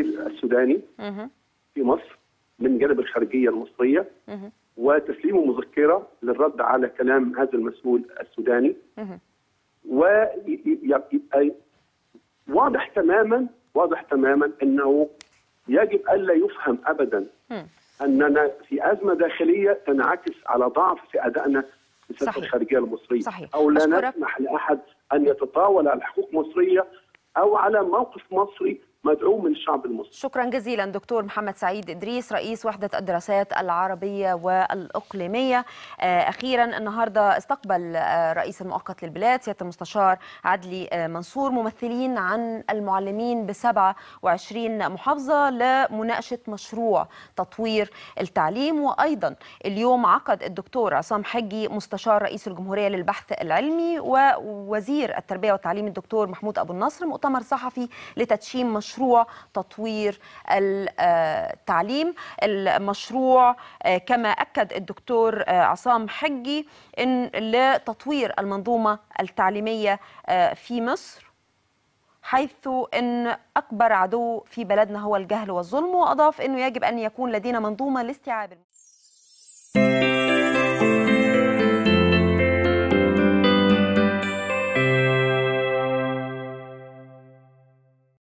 السفير السوداني في مصر من جانب الخارجيه المصريه وتسليمه مذكره للرد على كلام هذا المسؤول السوداني. واضح تماما انه يجب الا يفهم ابدا اننا في ازمه داخليه تنعكس على ضعف في ادائنا في سياسه الخارجيه المصريه، او لا نسمح لاحد ان يتطاول على حقوق مصريه او على موقف مصري مدعو من الشعب المصري. شكرا جزيلا دكتور محمد سعيد ادريس رئيس وحدة الدراسات العربية والإقليمية. اخيرا النهارده استقبل الرئيس المؤقت للبلاد سيادة المستشار عدلي منصور ممثلين عن المعلمين ب 27 محافظة لمناقشة مشروع تطوير التعليم. وايضا اليوم عقد الدكتور عصام حجي مستشار رئيس الجمهورية للبحث العلمي ووزير التربية والتعليم الدكتور محمود أبو النصر مؤتمر صحفي لتدشين مشروع تطوير التعليم. المشروع كما أكد الدكتور عصام حجي إن لتطوير المنظومة التعليمية في مصر، حيث أن أكبر عدو في بلدنا هو الجهل والظلم، وأضاف أنه يجب أن يكون لدينا منظومة لاستيعاب